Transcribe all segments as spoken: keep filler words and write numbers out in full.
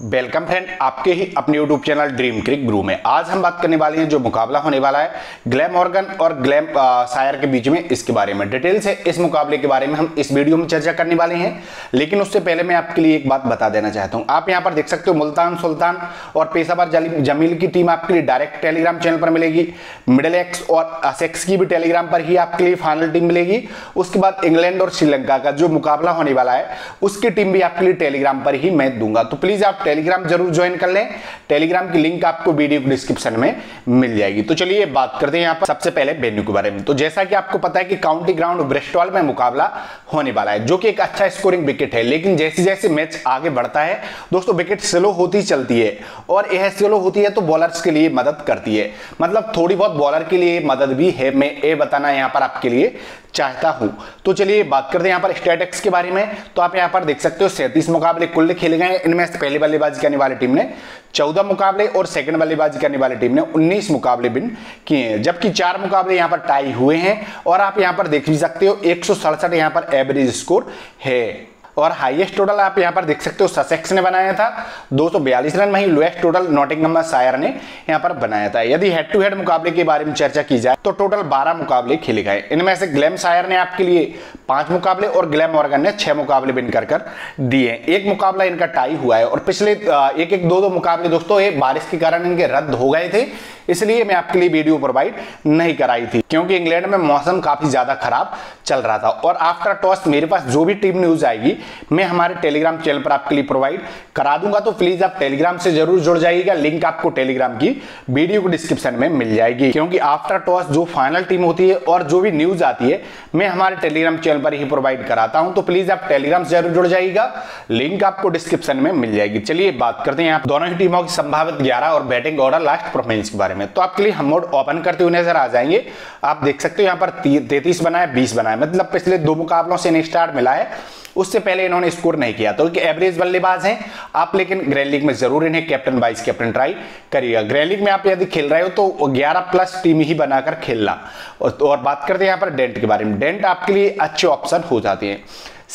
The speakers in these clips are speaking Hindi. वेलकम फ्रेंड, आपके ही अपने यूट्यूब चैनल ड्रीम क्रिक ब्रू में आज हम बात करने वाले हैं जो मुकाबला होने वाला है ग्लैमॉर्गन और ग्लैम सायर के बीच में, इसके बारे में डिटेल से इस मुकाबले के बारे में हम इस वीडियो में चर्चा करने वाले हैं। लेकिन उससे पहले मैं आपके लिए एक बात बता देना चाहता हूं। आप यहां पर देख सकते हो मुल्तान सुल्तान और पेशावर जमील की टीम आपके लिए डायरेक्ट टेलीग्राम चैनल पर मिलेगी। मिडलसेक्स और एसेक्स की भी टेलीग्राम पर ही आपके लिए फाइनल टीम मिलेगी। उसके बाद इंग्लैंड और श्रीलंका का जो मुकाबला होने वाला है उसकी टीम भी आपके लिए टेलीग्राम पर ही मैं दूंगा, तो प्लीज आप टेलीग्राम जरूर ज्वाइन कर लें। टेलीग्राम की लिंक आपको वीडियो के डिस्क्रिप्शन में मिल जाएगी। तो चलिए बात करते हैं यहाँ पर सबसे पहले वेन्यू के बारे में। तो जैसा कि आपको पता है कि काउंटी ग्राउंड ब्रिस्टॉल में मुकाबला होने वाला है, जो कि एक अच्छा स्कोरिंग विकेट है। लेकिन जैसे जैसे मैच आगे बढ़ता है दोस्तों, विकेट स्लो होती चलती है और यह स्लो होती है तो बॉलर्स के लिए मदद करती है, मतलब थोड़ी बहुत बॉलर के लिए मदद भी है, मैं ये बताना यहाँ पर आपके लिए चाहता हूं। तो चलिए बात करते हैं यहाँ पर स्टैटिक्स के बारे में। तो आप यहाँ पर देख सकते हो सैंतीस मुकाबले कुल खेले गए, इनमें से पहली बल्लेबाजी करने वाली टीम ने चौदह मुकाबले और सेकंड बल्लेबाजी करने वाली टीम ने उन्नीस मुकाबले विन किए हैं, जबकि चार मुकाबले यहां पर टाई हुए हैं। और आप यहां पर देख भी सकते हो एक सौ सड़सठ यहां पर एवरेज स्कोर है और हाईएस्ट टोटल आप यहां पर देख सकते हो ससेक्स ने बनाया था दो सौ बयालीस रन, वहीं लोएस्ट टोटल नॉटिंघमशायर ने यहां पर बनाया था। यदि हेड टू हेड मुकाबले के बारे में चर्चा की जाए तो टोटल बारह मुकाबले खेले गए, इनमें से ग्लैमशायर ने आपके लिए पांच मुकाबले और ग्लैमॉर्गन ने छह मुकाबले विन कर कर दिए। एक मुकाबला इनका टाई हुआ है और पिछले एक एक दो दो मुकाबले दोस्तों ये बारिश के कारण इनके रद्द हो गए थे, इसलिए मैं आपके लिए वीडियो प्रोवाइड नहीं कराई थी क्योंकि इंग्लैंड में मौसम काफी ज्यादा खराब चल रहा था। और आफ्टर टॉस मेरे पास जो भी टीम न्यूज आएगी मैं हमारे टेलीग्राम चैनल पर आपके लिए प्रोवाइड करा दूंगा, तो प्लीज आप टेलीग्राम से जरूर जुड़ जाइएगा। लिंक आपको टेलीग्राम की वीडियो को डिस्क्रिप्शन में मिल जाएगी, क्योंकि आफ्टर टॉस जो फाइनल टीम होती है और जो भी न्यूज आती है मैं हमारे टेलीग्राम चैनल पर ही प्रोवाइड कराता हूं, तो प्लीज आप टेलीग्राम से जरूर जुड़ जाइएगा। लिंक आपको डिस्क्रिप्शन में मिल जाएगी। चलिए बात करते हैं आप दोनों ही टीमों की संभावित ग्यारह और बैटिंग ऑर्डर लास्ट परफॉर्मेंस के बारे में। तो आपके लिए हम मोड ओपन करते हुए नजर आ जाएंगे। आप देख सकते हो यहाँ पर तैंतीस बना है, बीस बना है, मतलब पिछले दो मुकाबलों से इन्हें स्टार्ट मिला है, उससे पहले इन्होंने स्कोर नहीं किया, तो क्योंकि एवरेज बल्लेबाज हैं आप। लेकिन ग्रैंड लीग में जरूर इन्हें कैप्टन वाइस कैप्टन ट्राई करिएगा। ग्रैंड लीग में आप यदि खेल रहे हो तो ग्यारह प्लस टीम ही बनाकर खेलना। और बात करते हैं यहाँ पर डेंट के बारे में। डेंट आपके लिए अच्छे ऑप्शन हो जाते हैं,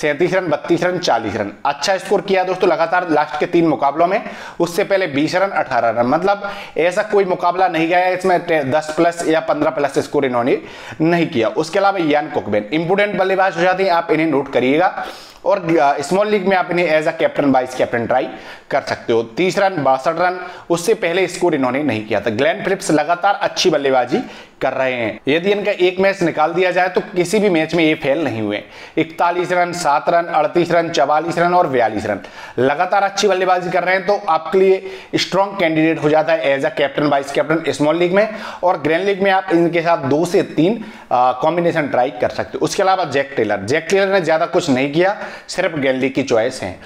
सैंतीस रन, बत्तीस रन, चालीस रन, अच्छा स्कोर किया दोस्तों लगातार लास्ट के तीन मुकाबलों में। उससे पहले बीस रन, अठारह रन, मतलब ऐसा कोई मुकाबला नहीं गया इसमें दस प्लस या पंद्रह प्लस स्कोर इन्होंने नहीं किया। उसके अलावा इयान कॉकबेन इंपोर्टेंट बल्लेबाज हो जाते हैं, आप इन्हें नोट करिएगा। और स्मॉल लीग में आप इन्हें as a captain vice captain try कर सकते हो। तीस रन, बासठ रन, उससे पहले स्कोर इन्होंने नहीं किया था। ग्लेन फिलिप्स लगातार अच्छी बल्लेबाजी कर रहे हैं, यदि इनका एक मैच निकाल दिया जाए तो किसी भी मैच में ये फेल नहीं हुए। इकतालीस रन, सात रन, अड़तीस रन, चवालीस रन और बयालीस रन, लगातार अच्छी बल्लेबाजी कर रहे हैं, तो आपके लिए स्ट्रॉन्ग कैंडिडेट हो जाता है as a captain vice captain small league में। और ग्रैंड लीग में आप इनके साथ दो से तीन कॉम्बिनेशन ट्राई कर सकते हो। उसके अलावा जैक टेलर जैक टेलर ने ज्यादा कुछ नहीं किया, सिर्फ ग्रैंड लीग की चॉइस है।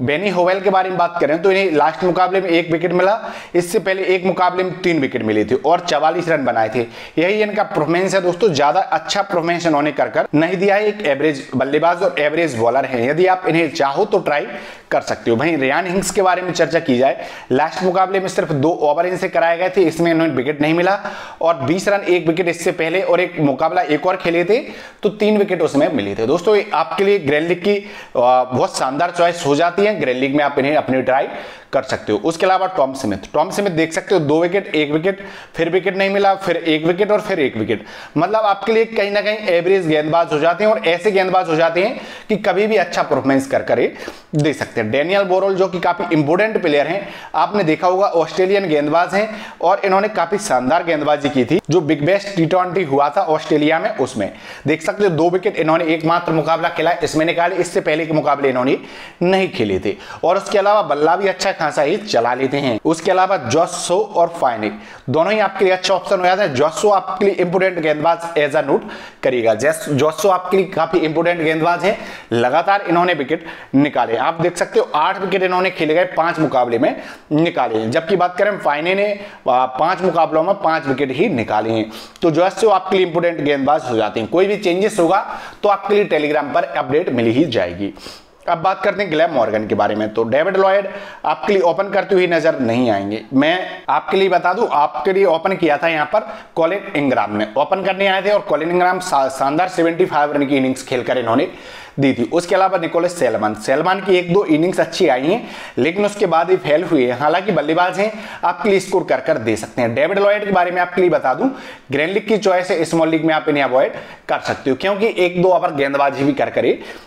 बेनी होवेल के बारे में बात करें तो इन्हें लास्ट मुकाबले में एक विकेट मिला, इससे पहले एक मुकाबले में तीन विकेट मिली थी और चवालीस रन बनाए थे। यही इनका परफॉर्मेंस है दोस्तों, ज्यादा अच्छा परफॉर्मेंस इन्होंने कर कर नहीं दिया है। एक एवरेज बल्लेबाज और एवरेज बॉलर है, यदि आप इन्हें चाहो तो ट्राई कर सकते हो। वहीं रयान हिंग्स के बारे में चर्चा की जाए, लास्ट मुकाबले में सिर्फ दो ओवर इनसे कराए गए थे, इसमें इन्हें विकेट नहीं मिला और बीस रन, एक विकेट इससे पहले और एक मुकाबला एक और खेले थे तो तीन विकेट उसमें मिले थे। दोस्तों आपके लिए ग्रैंड लीग की बहुत शानदार चॉइस हो जाती है, ग्रैंड लीग में आप इन्हें अपनी ट्राई कर सकते हो। उसके अलावा टॉम स्मिथ टॉम स्मिथ देख सकते हो दो विकेट, एक विकेट, फिर विकेट नहीं मिला, फिर एक विकेट और फिर एक विकेट, मतलब आपके लिए कहीं ना कहीं एवरेज गेंदबाज हो जाते हैं और ऐसे गेंदबाज हो जाते हैं कि कभी भी अच्छा परफॉर्मेंस कर कर दे सकते हैं। डैनियल बोरल जो कि काफी इंपोर्टेंट प्लेयर हैं, आपने देखा होगा ऑस्ट्रेलियन गेंदबाज हैं और इन्होंने काफी शानदार गेंदबाजी की थी जो बिग बेस्ट टी ट्वेंटी हुआ था ऑस्ट्रेलिया में, उसमें देख सकते हो दो विकेट इन्होंने एकमात्र मुकाबला खेला इसमें निकाले, इससे पहले के मुकाबले इन्होंने नहीं खेले थे। और उसके अलावा बल्ला भी अच्छा खासा ही चला लेते हैं। उसके अलावा जोशो और फाइने दोनों ही आपके लिए अच्छा ऑप्शन हो जाता है। जोशो आपके लिए इंपोर्टेंट गेंदबाज एज अ नोट करिएगा, जोशो आपके लिए काफी इंपोर्टेंट गेंदबाज है, लगातार इन्होंने विकेट निकाले। आप देख सकते हो आठ विकेट इन्होंने खेले गए पांच मुकाबले में निकाले हैं, जबकि बात करें फाइने ने पांच मुकाबलों में पांच विकेट ही निकाले हैं। तो जोशो आपके लिए इंपोर्टेंट गेंदबाज हो जाते हैं। कोई भी चेंजेस होगा तो आपके लिए टेलीग्राम पर अपडेट मिल ही जाएगी। अब बात करते हैं ग्लैमॉर्गन के बारे में। तो डेविड लॉयड आपके लिए ओपन करते हुए नजर नहीं आएंगे। मैं आपके लिए बता दूं, आपके लिए ओपन किया था यहाँ पर कॉलिन इंग्राम ने, ओपन करने आए थे और कॉलिन इंग्राम शानदार पचहत्तर रन की इनिंग्स खेलकर इन्होंने दी थी। उसके अलावा निकोलस सेलमन सेलमन की एक दो इनिंग्स अच्छी आई हैं, लेकिन उसके बाद ये फेल हुए हैं। हालांकि बल्लेबाज हैं, आप क्ली स्कोर कर कर दे सकते हैं। डेविड लॉयड के बारे में आपके लिए बता दूं, ग्रैंड लीग की चॉइस है, स्मॉल लीग में आप इन्हें अवॉइड कर सकते हो क्योंकि एक दो ओवर गेंदबाजी भी कर कर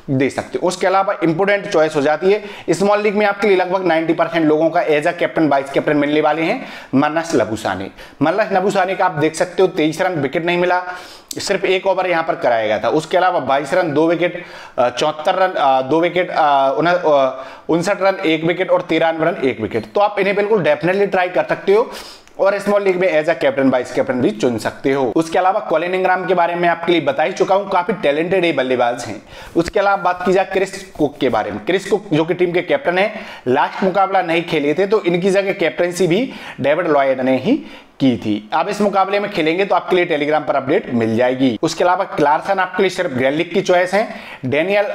दे सकते हो। उसके अलावा इंपोर्टेंट चॉइस हो जाती है। स्मॉल लीग में आपके लिए लगभग नाइन्टी परसेंट लोगों का as a captain vice captain मिलने वाले हैं मार्नस लाबुशाने। मार्नस लाबुशाने का आप देख सकते हो तेईस रन विकेट नहीं मिला, सिर्फ एक ओवर यहां पर कराया गया था। उसके अलावा बाईस रन दो विकेट, चौहत्तर रन दो विकेट, उनसठ रन एक विकेट और तिरानवे रन एक विकेट। तो आप इन्हें बिल्कुल डेफिनेटली ट्राई कर सकते हो और स्मॉल लीग में as a captain vice captain भी चुन सकते हो। उसके अलावा कॉलिन इंग्राम के बारे में आपके लिए बता ही चुका हूं, काफी टैलेंटेड ये बल्लेबाज हैं। उसके अलावा बात की जाए क्रिस कुक के बारे में। क्रिस कुक जो कि टीम के कैप्टन है, लास्ट मुकाबला नहीं खेले थे तो इनकी जगह कैप्टनसी भी डेविड लॉयड ने ही की थी। आप इस मुकाबले में खेलेंगे तो आपके लिए टेलीग्राम पर अपडेट मिल जाएगी। उसके अलावा क्लार्सन आपके लिए सिर्फ ग्रैंड लीग की चॉइस है। डेनियल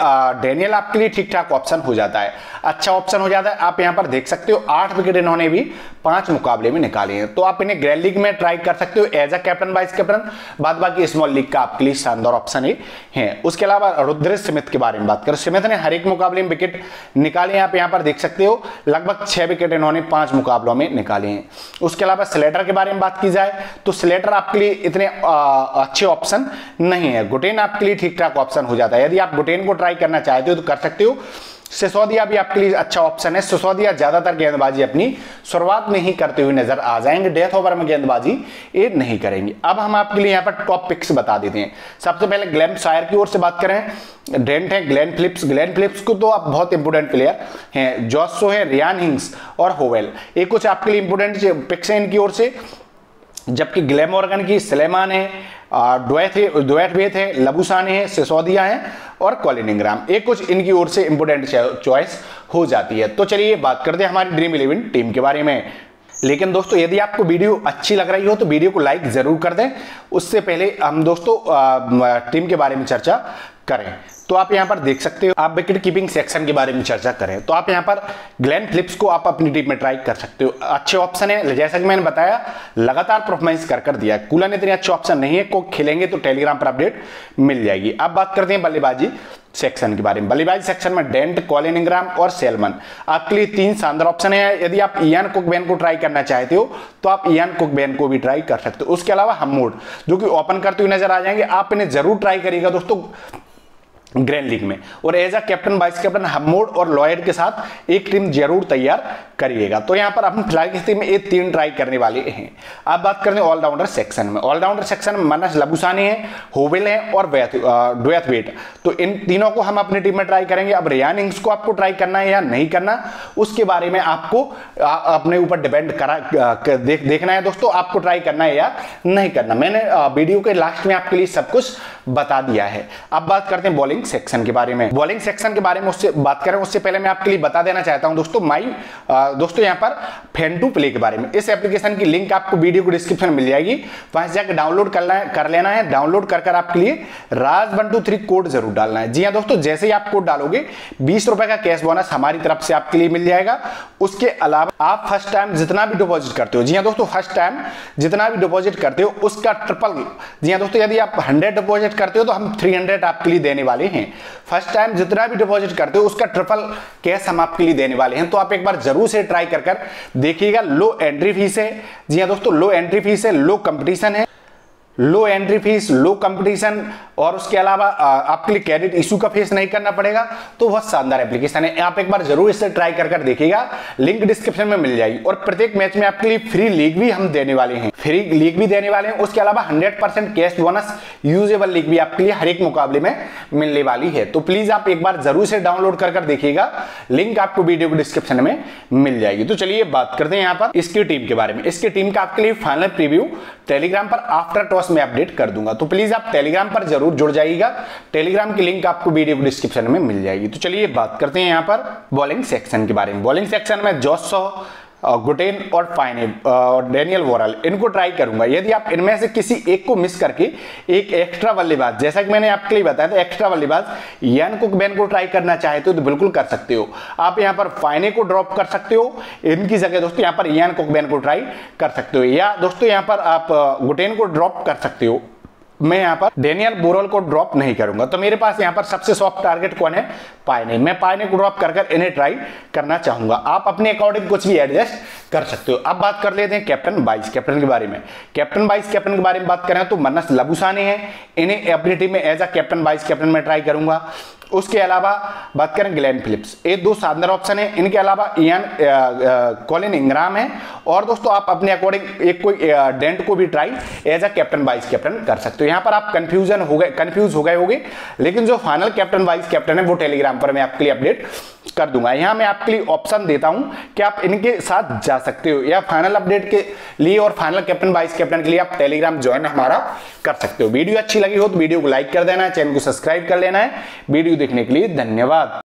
डेनियल आपके लिए ठीक ठाक ऑप्शन हो जाता है, अच्छा ऑप्शन हो जाता है। आप यहां पर देख सकते हो आठ विकेट इन्होंने भी पांच मुकाबले में निकाले हैं। तो आप इन्हें ग्रैंड लीग में ट्राई कर सकते हो as a captain vice captain, बाद बाकी स्मॉल लीग का आपके लिए शानदार ऑप्शन है। उसके अलावा रुद्र स्मिथ के बारे में बात करें, स्मिथ ने हर एक मुकाबले में विकेट निकाले हैं। आप यहाँ पर देख सकते हो लगभग छह विकेट इन्होंने पांच मुकाबलों में निकाले हैं। उसके अलावा स्लेटर के बारे बात की जाए तो स्लेटर आपके लिए इतने आ, अच्छे ऑप्शन नहीं है। गुटेन आपके लिए ठीक ठाक ऑप्शन हो जाता है, यदि आप गुटेन को ट्राई करना चाहते हो तो कर सकते हो। सुस्वादिया भी आपके लिए अच्छा ऑप्शन है। सुस्वादिया ज्यादातर गेंदबाजी अपनी शुरुआत में ही करते हुए नजर आ जाएंगे, डेथ ओवर में गेंदबाजी ये नहीं करेंगे। अब हम आपके लिए यहाँ पर टॉप पिक्स बता देते हैं। सबसे पहले ग्लैमशायर की ओर से बात करें, डेंट है ग्लेन फिलिप्स। ग्लेन फिलिप्स को तो आप बहुत इंपोर्टेंट प्लेयर हैं। जोशो है, रियान हिंग्स और होवेल, ये कुछ आपके लिए इंपोर्टेंट पिक्स हैं इनकी ओर से। जबकि ग्लैमोर्गन की सलेमान है, ड्वेट है, लाबुशाने है, सिसोदिया है और कॉलिन इंग्राम, एक कुछ इनकी ओर से इंपोर्टेंट चॉइस हो जाती है। तो चलिए बात करते हैं हमारी ड्रीम इलेवन टीम के बारे में। लेकिन दोस्तों यदि आपको वीडियो अच्छी लग रही हो तो वीडियो को लाइक जरूर कर दें। उससे पहले हम दोस्तों टीम के बारे में चर्चा करें तो आप यहां पर देख सकते हो, आप विकेट कीपिंग सेक्शन के बारे में चर्चा करें तो आप यहां पर ग्लेन फिलिप्स को आप अपनी टीम में ट्राई कर सकते हो, अच्छे ऑप्शन है। जैसा कि मैंने बताया लगातार परफॉर्मेंस कर कर दिया। कूलन इतने अच्छे ऑप्शन नहीं है, को खेलेंगे तो टेलीग्राम पर अपडेट मिल जाएगी। अब बात करते हैं बल्लेबाजी सेक्शन के बारे में। बल्लेबाजी सेक्शन में डेंट, कॉलिन इंग्राम और सेलमन आपके लिए तीन शानदार ऑप्शन है। यदि आप इयान कॉकबेन को ट्राई करना चाहते हो तो आप इयान कॉकबेन को भी ट्राई कर सकते हो। उसके अलावा हमूड जो कि ओपन करते हुए नजर आ जाएंगे, आप इन्हें जरूर ट्राई करिएगा दोस्तों ग्रैंड लीग में। और as a captain vice captain हमोड और लॉयड के साथ एक टीम जरूर तैयार करिएगा। तो यहाँ पर हम फिलहाल की स्थिति में ये तीन ट्राई करने वाले हैं। अब बात करते हैं ऑलराउंडर सेक्शन में। ऑलराउंडर सेक्शन में मार्नस लाबुशाने हैं, होवेल हैं और ड्वेट। तो इन तीनों को हम अपनी टीम में ट्राई करेंगे। अब रियान हिंग्स को आपको ट्राई करना है या नहीं करना, उसके बारे में आपको आ, अपने ऊपर डिपेंड करा कर, देख, देखना है दोस्तों, आपको ट्राई करना है या नहीं करना। मैंने वीडियो के लास्ट में आपके लिए सब कुछ बता दिया है। अब बात करते हैं बॉलिंग सेक्शन के बारे में। बॉलिंग सेक्शन के बारे में उससे बात करें उससे पहले मैं आपके लिए बता देना चाहता हूं दोस्तों माई दोस्तों यहां पर फैन टू प्ले के बारे में। इस एप्लीकेशन की लिंक आपको वीडियो को डिस्क्रिप्शन में मिल जाएगी, वहां से जाकर डाउनलोड करना है कर लेना है। डाउनलोड कर कर आपके लिए Raj one two three code जरूर डालना है। जी हाँ दोस्तों, जैसे ही आप कोड डालोगे बीस रुपए का कैश बोनस हमारी तरफ से आपके लिए मिल जाएगा। उसके अलावा आप फर्स्ट टाइम जितना भी डिपॉजिट करते हो, जी हाँ दोस्तों फर्स्ट टाइम जितना भी डिपॉजिट करते हो उसका ट्रिपल, जी हाँ दोस्तों यदि आप हंड्रेड डिपॉजिट करते हो तो हम तीन सौ आपके लिए देने वाले हैं। फर्स्ट टाइम जितना भी डिपॉजिट करते हो उसका ट्रिपल कैश हम आपके लिए देने वाले हैं। तो आप एक बार जरूर से ट्राई कर कर देखिएगा। लो एंट्री फीस है, जी हां दोस्तों लो एंट्री फीस है, लो कंपटीशन है, low entry fees, low competition और उसके अलावा आपके लिए क्रेडिट इशू का फेस नहीं करना पड़ेगा। तो बहुत शानदार एप्लीकेशन है, आप एक बार जरूर इसे ट्राई कर कर देखिएगा। लिंक डिस्क्रिप्शन में मिल जाएगी। और प्रत्येक मैच में आपके लिए फ्री लीग भी हम देने वाले हैं, फ्री लीग भी देने वाले हैं। उसके अलावा hundred percent cash bonus usable league भी आपके लिए हर एक मुकाबले में मिलने वाली है। तो प्लीज आप एक बार जरूर से डाउनलोड कर कर देखिएगा, लिंक आपको वीडियो के डिस्क्रिप्शन में मिल जाएगी। तो चलिए बात करते हैं यहाँ पर इसकी टीम के बारे में। इसकी टीम का आपके लिए फाइनल प्रीव्यू टेलीग्राम पर आफ्टर टॉस में अपडेट कर दूंगा, तो प्लीज आप टेलीग्राम पर जरूर जुड़ जाइएगा। टेलीग्राम की लिंक आपको वीडियो के डिस्क्रिप्शन में मिल जाएगी। तो चलिए बात करते हैं यहाँ पर बॉलिंग सेक्शन के बारे में। बॉलिंग सेक्शन में जोशो, गुटेन और फाइने और डेनियल बोरल इनको ट्राई करूंगा। यदि आप इनमें से किसी एक को मिस करके एक एक्स्ट्रा बल्लेबाज, जैसा कि मैंने आपके लिए बताया था, एक्स्ट्रा बल्लेबाज इयान कॉकबेन को ट्राई करना चाहते हो तो बिल्कुल कर सकते हो। आप यहां पर फाइने को ड्रॉप कर सकते हो, इनकी जगह दोस्तों यहां पर इयान कॉकबेन को ट्राई कर सकते हो, या दोस्तों यहां पर आप गुटेन को ड्रॉप कर सकते हो। मैं यहाँ पर डेनियल बोरल को ड्रॉप नहीं करूंगा। तो मेरे पास यहाँ पर सबसे सॉफ्ट टारगेट कौन है? पायने। मैं पायने को ड्रॉप कर कर इन्हें ट्राई करना चाहूंगा। आप अपने अकॉर्डिंग कुछ भी एडजस्ट कर सकते हो। अब बात कर लेते हैं कैप्टन बाइस कैप्टन के बारे में। कैप्टन बाइस कैप्टन के बारे में बात करें तो मार्नस लाबुशाने हैं, इन्हें एबिलिटी में as a captain vice captain में ट्राई करूंगा। उसके अलावा बात करें ग्लेन फिलिप्स, ये दो शानदार ऑप्शन है। इनके अलावा इयान कॉलिन इंग्राम है, और दोस्तों आप अपने अकॉर्डिंग एक कोई डेंट को भी try as a captain vice captain कर सकते हो। यहाँ पर आप कंफ्यूजन हो गए कंफ्यूज हो गए होंगे, लेकिन जो फाइनल कैप्टन वाइस कैप्टन है वो टेलीग्राम पर मैं आपके लिए अपडेट कर दूंगा। यहाँ मैं आपके लिए ऑप्शन देता हूं कि आप इनके साथ जा सकते हो, या फाइनल अपडेट के लिए और फाइनल कैप्टन वाइस कैप्टन के लिए आप टेलीग्राम ज्वाइन हमारा कर सकते हो। वीडियो अच्छी लगी हो तो वीडियो को लाइक कर देना है, चैनल को सब्सक्राइब कर लेना है। वीडियो देखने के लिए धन्यवाद।